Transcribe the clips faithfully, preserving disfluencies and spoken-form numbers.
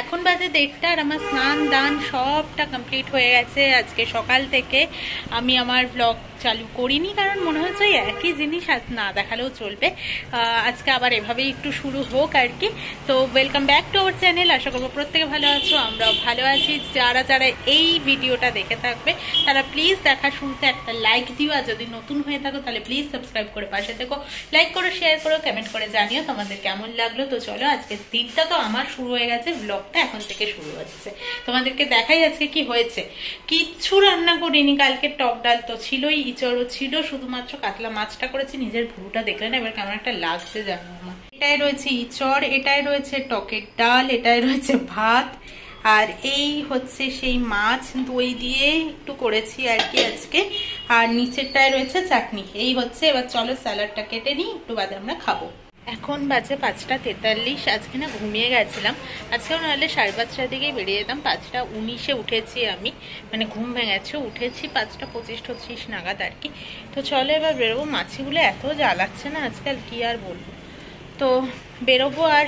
এখন বাজে দেড়টা আর আমার স্নান দান সবটা কমপ্লিট হয়ে গেছে। আজকে সকাল থেকে আমি আমার ব্লগ চালু করিনি, কারণ মনে হচ্ছে একই জিনিস আজ না দেখালেও চলবে। আজকে আবার এভাবেই একটু শুরু হোক আর কি। তো welcome back to our channel. আশা করবো প্রত্যেকে ভালো আছো, আমরাও ভালো আছি। যারা যারা এই ভিডিওটা দেখে থাকবে তারা প্লিজ দেখার শুরুতে একটা লাইক দিও, আর যদি নতুন হয়ে থাকো তাহলে প্লিজ সাবস্ক্রাইব করে পাশে থেকো। লাইক করো, শেয়ার করো, কমেন্ট করে জানিও তোমাদের কেমন লাগলো। তো চলো, আজকের দিনটা তো আমার শুরু হয়ে গেছে, ব্লগটা এখন থেকে শুরু হচ্ছে। তোমাদেরকে দেখাই আজকে কি হয়েছে। কিচ্ছু রান্না করিনি, কালকে টক ডাল তো ছিলই, ইচড়ও ছিল, শুধুমাত্র কাতলা মাছটা করেছি। নিজের ভুরুটা দেখলে না এবার কেমন একটা লাগছে জানো। আমার এটাই রয়েছে ইচড়, এটাই রয়েছে টকের ডাল, এটাই রয়েছে ভাত, আর এই হচ্ছে সেই মাছ দই দিয়ে একটু করেছি আর কি আজকে। আর নিচেরটায় রয়েছে চাটনি। এই হচ্ছে, এবার চলো স্যালাডটা কেটে নিই, একটু বাদে আমরা খাবো। এখন বাজে পাঁচটা তেতাল্লিশ। আজকে না ঘুমিয়ে গেছিলাম, আজকেও নাহলে সাড়ে পাঁচটার দিকেই বেরিয়ে যেতাম। পাঁচটা উনিশে উঠেছি আমি, মানে ঘুম ভেঙেছে, উঠেছি পাঁচটা পঁচিশ টচিশ নাগাদ আর কি। তো চলো এবার বেরোবো। মাছিগুলো এত জ্বালাচ্ছে না আজকাল, কি আর বলবো। তো বেরোবো আর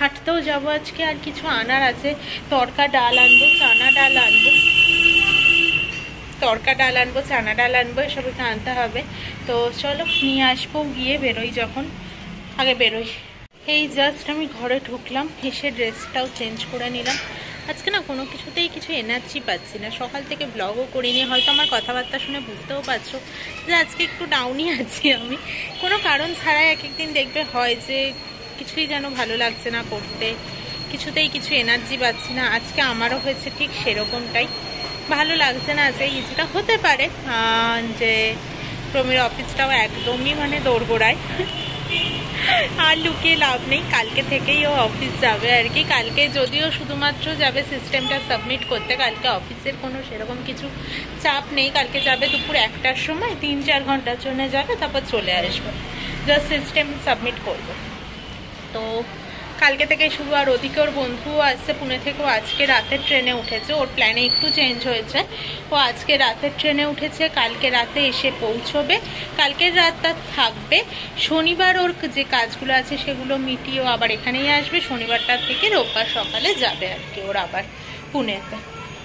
হাঁটতেও যাবো আজকে। আর কিছু আনার আছে, তরকা ডাল আনবো, চানা ডাল আনবো, তরকা ডাল আনবো, চানা ডাল আনবো, এসব একটু আনতে হবে। তো চলো নিয়ে আসবো, গিয়ে বেরোই যখন, আগে বেরোই। এই জাস্ট আমি ঘরে ঢুকলাম, এসে ড্রেসটাও চেঞ্জ করে নিলাম। আজকে না কোনো কিছুতেই কিছু এনার্জি পাচ্ছি না, সকাল থেকে ব্লগও করিনি। হয়তো আমার কথাবার্তা শুনে বুঝতেও পারছো যে আজকে একটু ডাউনই আছি আমি, কোনো কারণ ছাড়াই। এক একদিন দেখবে হয় যে কিছুই যেন ভালো লাগছে না করতে, কিছুতেই কিছু এনার্জি পাচ্ছি না। আজকে আমারও হয়েছে ঠিক সেরকমটাই, ভালো লাগছে না আজকে। কিছুটা হতে পারে যে প্রমির অফিসটাও একদমই মানে দোরগোড়ায়, আর লুকিয়ে লাভ নেই। কালকে থেকেই ও অফিস যাবে আর কি। কালকে যদিও শুধুমাত্র যাবে সিস্টেমটা সাবমিট করতে, কালকে অফিসের কোনো সেরকম কিছু চাপ নেই। কালকে যাবে দুপুর একটার সময়, তিন চার ঘন্টার জন্য যাবে, তারপর চলে আসবে, জাস্ট সিস্টেম সাবমিট করবে। তো কালকে থেকে শুরু। আর ওদিকে ওর বন্ধুও আসছে পুনে থেকে, ও আজকে রাতের ট্রেনে উঠেছে। ওর প্ল্যানে একটু চেঞ্জ হয়েছে, ও আজকে রাতের ট্রেনে উঠেছে, কালকে রাতে এসে পৌঁছবে, কালকের রাত তার থাকবে। শনিবার ওর যে কাজগুলো আছে সেগুলো মিটিয়ে ও আবার এখানেই আসবে। শনিবারটার থেকে রোববার সকালে যাবে আর কি ওর আবার পুনেতে।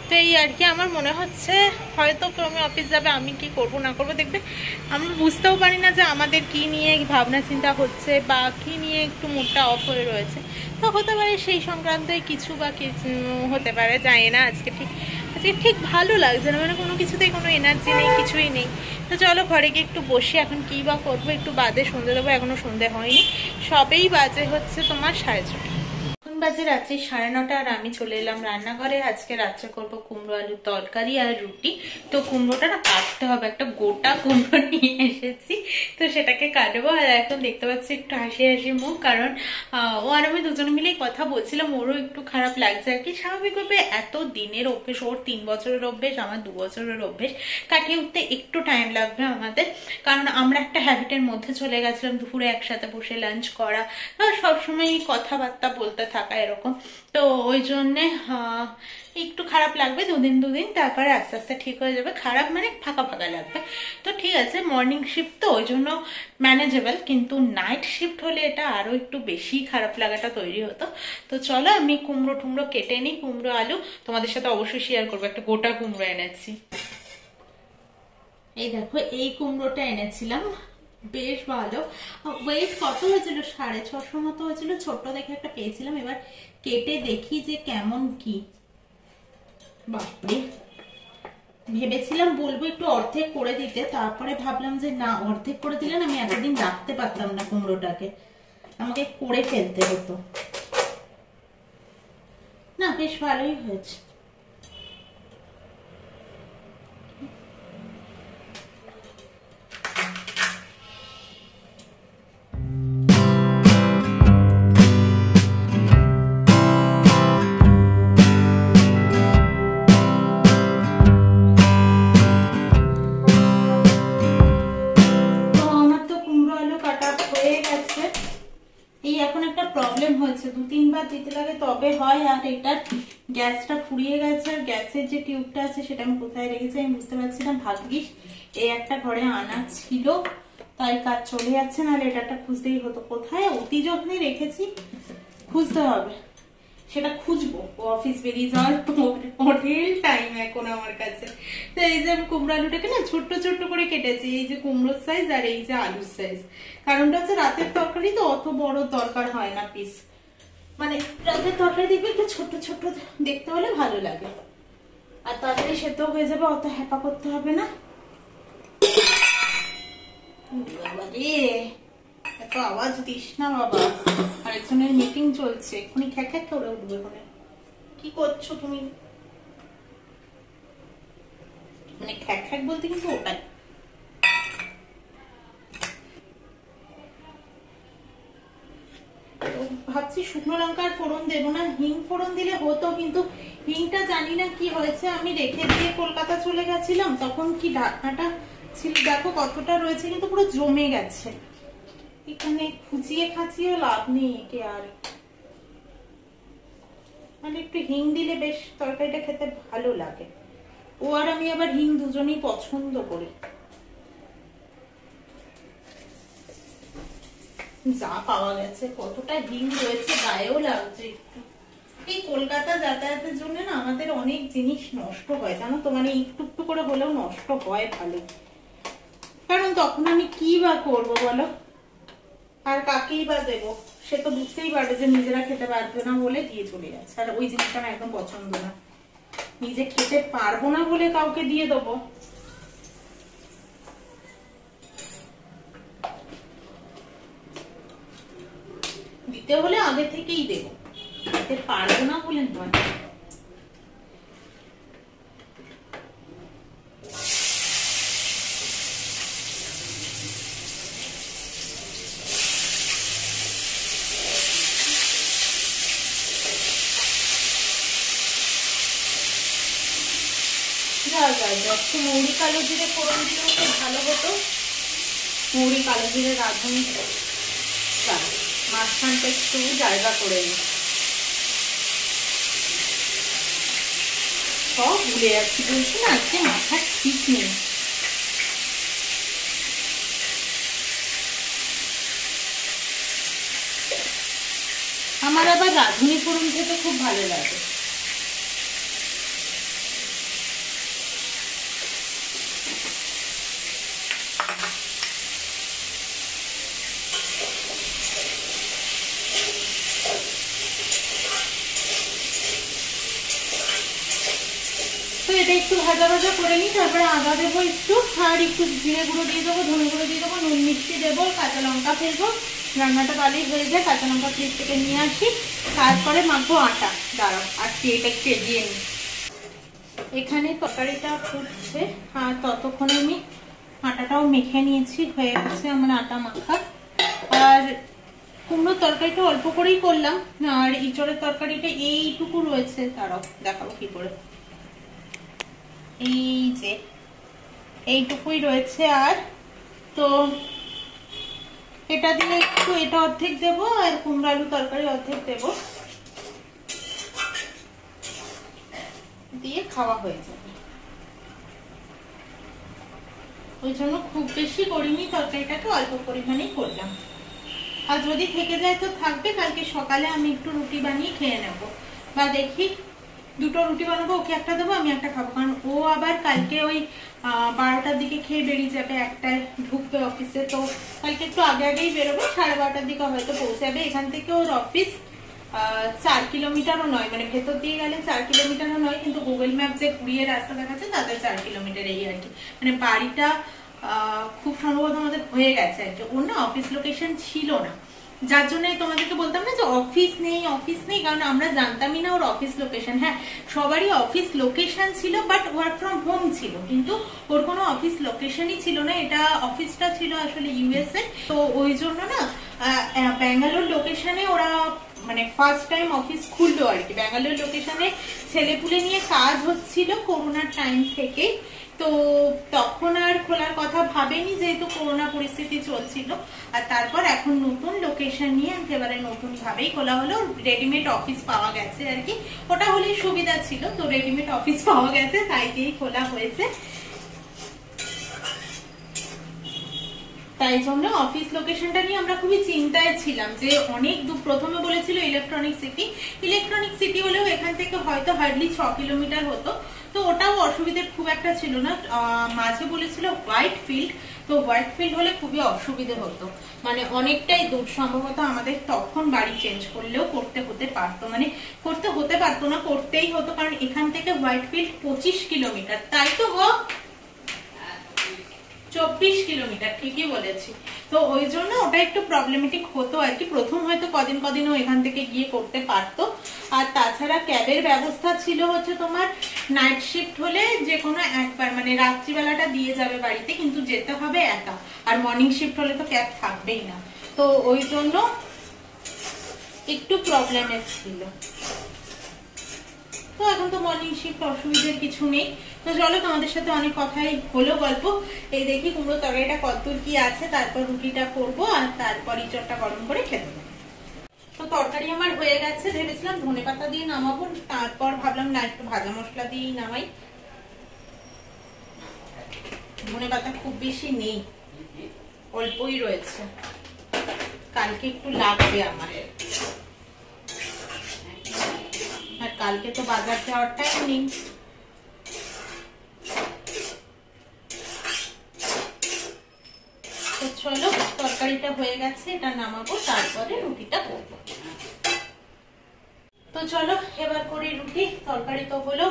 তো এই আর কি। আমার মনে হচ্ছে হয়তো ক্রমে অফিস যাবে, আমি কি করব না করব দেখবে আমি বুঝতেও পারি না যে আমাদের কি নিয়ে ভাবনা চিন্তা হচ্ছে বা কি নিয়ে একটু মুডটা অফ হয়ে রয়েছে। তো হতে পারে সেই সংক্রান্তই কিছু, বা কিছু হতে পারে যায় না। আজকে ঠিক আজকে ঠিক ভালো লাগছে না, মানে কোনো কিছুতেই কোনো এনার্জি নেই, কিছুই নেই। তো চলো ঘরে গিয়ে একটু বসি। এখন কী বা করবো, একটু বাদে সন্ধে দেবো, এখনও সন্ধে হয়নি। সবেই বাজে হচ্ছে তোমার সাড়ে ছটা বাজে, রাত্রি সাড়ে নটা। আর আমি চলে এলাম রান্নাঘরে। আজকে রাত্রে করবো কুমড়ো আলুর তরকারি আর রুটি। তো কুমড়োটা না কাটতে হবে, একটা গোটা কুমড়ো নিয়ে এসেছি, তো সেটাকে কাটবো। আর এখন দেখতে পাচ্ছি একটু হাসি হাসি মুখ, কারণ ও আর আমি দুজন মিলে কথা বলছিলাম। ওরও একটু খারাপ লাগছে আর কি, স্বাভাবিকভাবে এত দিনের অভ্যেস। ওর তিন বছরের অভ্যেস, আমার দু বছরের অভ্যেস, কাটিয়ে উঠতে একটু টাইম লাগবে আমাদের। কারণ আমরা একটা হ্যাবিটের মধ্যে চলে গেছিলাম, দুপুরে একসাথে বসে লাঞ্চ করা, সবসময় কথাবার্তা বলতে থাকা এরকম। তো ওই জন্যে একটু খারাপ লাগবে দুদিন দুদিন, তারপরে আস্তে আস্তে ঠিক হয়ে যাবে। খারাপ মানে ফাঁকা ফাঁকা লাগবে। তো ঠিক আছে, মর্নিং শিফট তো ওই জন্য ম্যানেজেবল, কিন্তু নাইট শিফট হলে এটা আরও একটু বেশি খারাপ লাগাটা তৈরি হতো। তো চলো আমি কুমড়ো টুমড়ো কেটে নিই, কুমড়ো আলু তোমাদের সাথে অবশ্যই শেয়ার করবো। একটা গোটা কুমড়ো এনেছি, এই দেখো এই কুমড়োটা এনেছিলাম, বেশ ভালো। ওয়েট কত হয়েছিল, সাড়ে ছশো মতো হয়েছিল। ছোট্ট দেখে একটা পেয়েছিলাম, এবার কেটে দেখি যে কেমন কি। বাপরে, ভেবেছিলাম বলবো একটু অর্ধেক করে দিতে, তারপরে ভাবলাম যে না, অর্ধেক করে দিলেন আমি এতদিন রাখতে পারতাম না কুমড়োটাকে, আমাকে করে ফেলতে হতো। না বেশ ভালোই হয়েছে। দু তিনবার দিতে লাগে তবে হয়। আর এটার গ্যাসটা ফুরিয়ে গেছে, আর গ্যাসের যে টিউবটা আছে সেটা আমি কোথায় রেখেছি আমি বুঝতে পারছি না। ভাগ্যিস এই একটা ঘরে আনা ছিল, তাই কাজ চলে যাচ্ছে, নাহলে এটা খুঁজতেই হতো। কোথায় অতি যত্নে রেখেছি, খুঁজতে হবে। সেটা খুঁজবো, অফিস বেরিয়ে যাওয়ার অঢেল টাইম এখন আমার কাছে। তো এই যে আমি কুমড়ো আলুটাকে না ছোট্ট ছোট্ট করে কেটেছি, এই যে কুমড়োর সাইজ আর এই যে আলুর সাইজ। কারণটা হচ্ছে রাতের তরকারি তো অত বড় দরকার হয় না পিস, মানে রাতের তরকারি দেখবে একটু ছোট্ট ছোট্ট দেখতে হলে ভালো লাগে, আর তাড়াতাড়ি সেদ্ধ হয়ে যাবে, অত হ্যাপা করতে হবে না। এত আওয়াজ দিস না বাবা, আরেকজনের মিটিং চলছে, এক্ষুনি খ্যাক খ্যাক করে উঠবে। ওখানে কি করছো তুমি? মানে খ্যাক খ্যাক বলতে কিন্তু ওটাই। ভাবছি শুকনো লঙ্কার ফোড়ন দেবো না, হিং ফোড়ন দিলে হতো, কিন্তু হিংটা জানি না কি হয়েছে, আমি রেখে দিয়ে কলকাতা চলে গেছিলাম, তখন কি ঢাকনাটা ছিল দেখো কতটা রয়েছে, কিন্তু পুরো জমে গেছে। এখানে খুঁচিয়ে খাঁচিয়ে লাভ নেই, কে আর মানে একটু হিং দিলে বেশ তরকারিটা খেতে ভালো লাগে। ও আর আমি আবার হিং দুজনেই পছন্দ করি। যা পাওয়া গেছে কতটা হিং রয়েছে, গায়েও লাগছে। এই কলকাতা যাতায়াতের জন্য না আমাদের অনেক জিনিস নষ্ট হয় জানো তো, মানে একটু একটু করে হলেও নষ্ট হয় ভালো, কারণ তখন আমি কি বা করবো বলো, আর কাকেই বা দেবো? সে তো বুঝতেই পারবে যে নিজেরা খেতে পারবে না বলে দিয়ে চলে যাচ্ছে, আর ওই জিনিসটা আমার একদম পছন্দ না। নিজে খেতে পারবো না বলে কাউকে দিয়ে দেবো, দিতে হলে আগে থেকেই দেবো, খেতে পারবো না বলে নয়। মৌরি কালো জিরে ফোড়ন দিলেও খুব ভালো হতো, মৌরি কালো জিরে রাঁধুনি মাঝখানটা একটু জায়গা করে নি, সব ভুলে যাচ্ছি বলছি না, আজকে মাথা ঠিক নেই। আমার আবার রাঁধুনি ফোড়ন খেতে খুব ভালো লাগে। একটু ভাজা ভাজা করে নিই, তারপরে আদা দেবো একটু, আর একটু জিরে গুঁড়ো দিয়ে দেবো, ধনে গুঁড়ো দিয়ে দেবো, নুন মিষ্টি দেবো, কাঁচা লঙ্কা ফেলবো। রান্নাটা ভালোই হয়ে যায়, কাঁচা লঙ্কা ফ্রিজ থেকে নিয়ে আসি। তারপরে মাখবো আটা, দাঁড়াও আজকে এটা একটু এগিয়ে নিই। এখানে তরকারিটা ফুটছে, আর ততক্ষণে আমি আটাটাও মেখে নিয়েছি, হয়ে গেছে আমার আটা মাখা। আর কুমড়োর তরকারিটা অল্প করেই করলাম, আর ইঁচড়ের তরকারিটা এইটুকু রয়েছে, দাঁড়াও দেখাবো কি করে। এই যে এইটুকুই রয়েছে, আর তো এটা দিয়ে একটু এটা অর্ধেক দেবো, আর কুমড়ো আলু তরকারি অর্ধেক দেবো, দিয়ে খাওয়া হয়ে যাবে। ওই জন্য খুব বেশি করিনি তরকারিটাকে, অল্প পরিমাণেই করলাম। আর যদি থেকে যায় তো থাকবে, কালকে সকালে আমি একটু রুটি বানিয়ে খেয়ে নেব, বা দেখি দুটো রুটি বানাবো, ওকে একটা দেবো আমি একটা খাবো, কারণ ও আবার কালকে ওই বারোটার দিকে খেয়ে বেরিয়ে যাবে, একটায় ঢুকবে অফিসে। তো কালকে একটু আগে আগেই বেরোবে, সাড়ে বারোটার দিকে হয়তো পৌঁছাবে। এখান থেকে ওর অফিস চার কিলোমিটারও নয়, মানে ভেতর দিয়ে গেলে চার কিলোমিটারও নয়, কিন্তু গুগল ম্যাপ যে ঘুরিয়ে রাস্তা দেখাচ্ছে তাতে চার কিলোমিটার এই আর কি। মানে বাড়িটা খুব সম্ভবত আমাদের হয়ে গেছে আর কি, ওর না অফিস লোকেশন ছিল না, যার জন্য তোমাদেরকে বলতাম না যে অফিস নেই অফিস নেই, কারণ আমরা জানতামই না ওর অফিস লোকেশন। হ্যাঁ, সবারই অফিস লোকেশন ছিল, বাট ওয়ার্ক ফ্রম হোম ছিল, কিন্তু ওর কোনো অফিস লোকেশনই ছিল না। এটা অফিসটা ছিল আসলে ইউএসএ, তো ওই জন্য না ব্যাঙ্গালোর লোকেশনে ওরা মানে ফার্স্ট টাইম অফিস খুললো আর কি। ব্যাঙ্গালোর লোকেশনে ছেলেপুলে নিয়ে কাজ হচ্ছিল করোনার টাইম থেকে, তো তখন আর খোলার কথা ভাবেনি যেহেতু করোনা পরিস্থিতি চলছিল। আর তারপর এখন নতুন লোকেশন নিয়ে একেবারে নতুন ভাবেই খোলা হলো, রেডিমেড অফিস পাওয়া গেছে আর কি, ওটা হলেই সুবিধা ছিল। তো রেডিমেড অফিস পাওয়া গেছে তাই দিয়েই খোলা হয়েছে। তাই জন্য অফিস লোকেশনটা নিয়ে আমরা খুবই চিন্তায় ছিলাম যে অনেক দূর। প্রথমে বলেছিল ইলেকট্রনিক সিটি, ইলেকট্রনিক সিটি হলেও এখান থেকে হয়তো হার্ডলি ছয় কিলোমিটার হতো, তো ওটাও অসুবিধার খুব একটা ছিল না। মাঝে বলেছিল হোয়াইট ফিল্ড, তো হোয়াইট ফিল্ড হলে খুবই অসুবিধে হতো, মানে অনেকটাই দূর, সম্ভবত আমাদের তখন বাড়ি চেঞ্জ করলেও করতে হতে পারতো, মানে করতে হতে পারতো না, করতেই হতো, কারণ এখান থেকে হোয়াইট ফিল্ড পঁচিশ কিলোমিটার, তাই তো হোক চব্বিশ কিলোমিটার, ঠিকই বলেছি। তো ওই জন্য ওটা একটু প্রবলেমেটিক হতো আর কি, প্রথম হয়তো কদিন কদিনও এখান থেকে গিয়ে করতে পারতো। আর তাছাড়া ক্যাবের ব্যবস্থা ছিল হচ্ছে তোমার নাইট শিফট হলে যে কোনো একবার, মানে রাত্রিবেলাটা দিয়ে যাবে বাড়িতে, কিন্তু যেতে হবে একা, আর মর্নিং শিফট হলে তো ক্যাব থাকবেই না, তো ওই জন্য একটু প্রবলেমের ছিল। তো এখন তো মর্নিং শিফট, অসুবিধার কিছু নেই। তো চলো, তোমাদের সাথে অনেক কথাই হলো, গল্প। এই দেখি কুমড়ো তরকারিটা কতদূর কি আছে, তারপর রুটিটা করবো আর তারপর ইঁচড়টা গরম করে খেতে দেবো। তো তরকারি আমার হয়ে গেছে, ভেবেছিলাম ধনে পাতা দিয়ে নামাবো, তারপর ভাবলাম না একটু ভাজা মশলা দিয়ে নামাই, ধনে পাতা খুব বেশি নেই, অল্পই রয়েছে, কালকে একটু লাগবে আমার, আর কালকে তো বাজার যাওয়ার টাইম নেই। চলো, তরকারিটা হয়ে গেছে, এটা নামাবো, তারপরে রুটিটা করবো। তো চলো এবার করি রুটি। তরকারি তো হলো,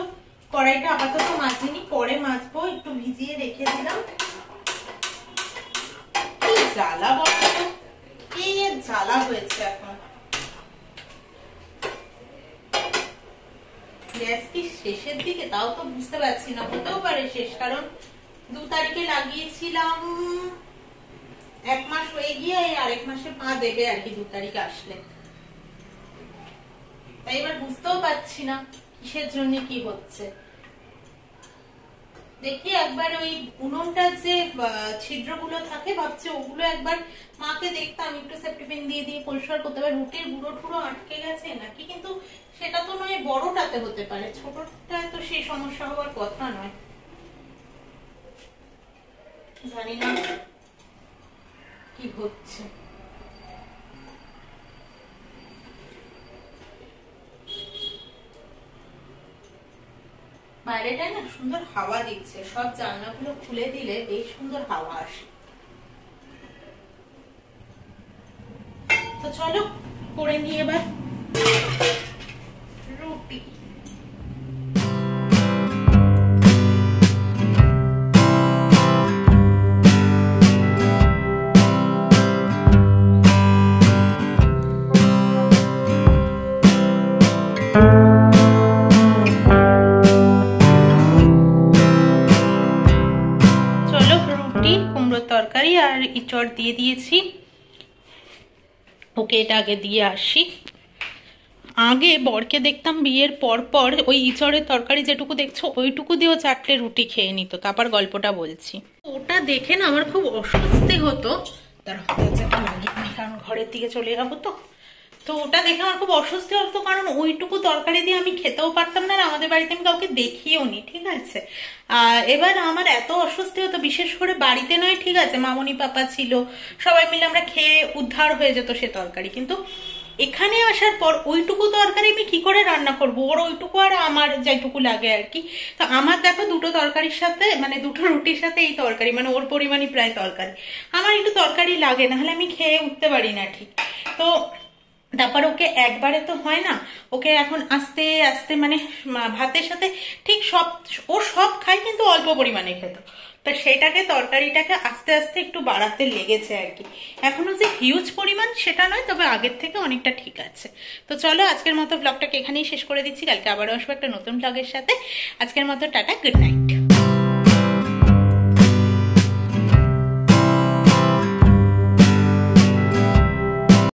কড়াইটা আপাতত মাজিনি, পরে মাজবো, একটু ভিজিয়ে রেখে দিলাম। কি জ্বালা বলতো, কি জ্বালা হয়েছে এখন, গ্যাস কি শেষের দিকে তাও তো বুঝতে পারছি না, হতেও পারে শেষ, কারণ দু তারিখে লাগিয়েছিলাম, এক মাস হয়ে গিয়ে আরেক মাসে পা দেবে আর কি, দু তারিখ আসলে। তাই এবার বুঝতেও পারছি না কিসের জন্য কি হচ্ছে। দেখি একবার ওই উনুনটার যে ছিদ্রগুলো থাকে ভাবছে ওগুলো একবার মাকে দেখতাম একটু সেফটিপিন দিয়ে দিয়ে পরিষ্কার করতে পারে, রুটির গুঁড়ো টুড়ো আটকে গেছে নাকি, কিন্তু সেটা তো নয়, বড়টাতে হতে পারে, ছোটটায় তো সেই সমস্যা হওয়ার কথা নয়, জানি না কি হচ্ছে। বাইরেটা না সুন্দর হাওয়া দিচ্ছে, সব জানলাগুলো খুলে দিলে বেশ সুন্দর হাওয়া আসে। তো চলো করে নিই এবার রুটি। তরকারি আর ইঁচড় দিয়ে দিয়েছি ওকে, এটা আগে দিয়ে আসি। আগে বরকে দেখতাম বিয়ের পর পর ওই ইঁচড়ের তরকারি যেটুকু দেখছো ওইটুকু দিয়েও চারটে রুটি খেয়ে নিত, তারপর গল্পটা বলছি। ওটা দেখে না আমার খুব অস্বস্তি হতো, তার হচ্ছে কারণ ঘরের দিকে চলে যাবো, তো তো ওটা দেখে আমার খুব অস্বস্তি হতো, কারণ ওইটুকু তরকারি দিয়ে আমি খেতেও পারতাম না, আর আমাদের বাড়িতে আমি কাউকে দেখিও নি, ঠিক আছে। আর এবার আমার এত অস্বস্তি হতো, বিশেষ করে বাড়িতে নয় ঠিক আছে, মামনি পাপা ছিল, সবাই মিলে আমরা খেয়ে উদ্ধার হয়ে যেত সে তরকারি, কিন্তু এখানে আসার পর ওইটুকু তরকারি আমি কি করে রান্না করবো, ওর ওইটুকু আর আমার যেটুকু লাগে আর কি। তো আমার দেখো দুটো তরকারির সাথে, মানে দুটো রুটির সাথে এই তরকারি, মানে ওর পরিমাণই প্রায় তরকারি, আমার একটু তরকারি লাগে, নাহলে আমি খেয়ে উঠতে পারি না ঠিক। তো তারপর ওকে একবারে তো হয় না, ওকে এখন আস্তে আস্তে, মানে ভাতের সাথে ঠিক সব, ও সব খায় কিন্তু অল্প পরিমাণে খেত, তো সেটাকে তরকারিটাকে আস্তে আস্তে একটু বাড়াতে লেগেছে আর কি, এখনো যে হিউজ পরিমাণ সেটা নয়, তবে আগের থেকে অনেকটা ঠিক আছে। তো চলো আজকের মতো ব্লগটাকে এখানেই শেষ করে দিচ্ছি, কালকে আবারও আসবো একটা নতুন ব্লগের সাথে। আজকের মতো টাটা, গুড নাইট।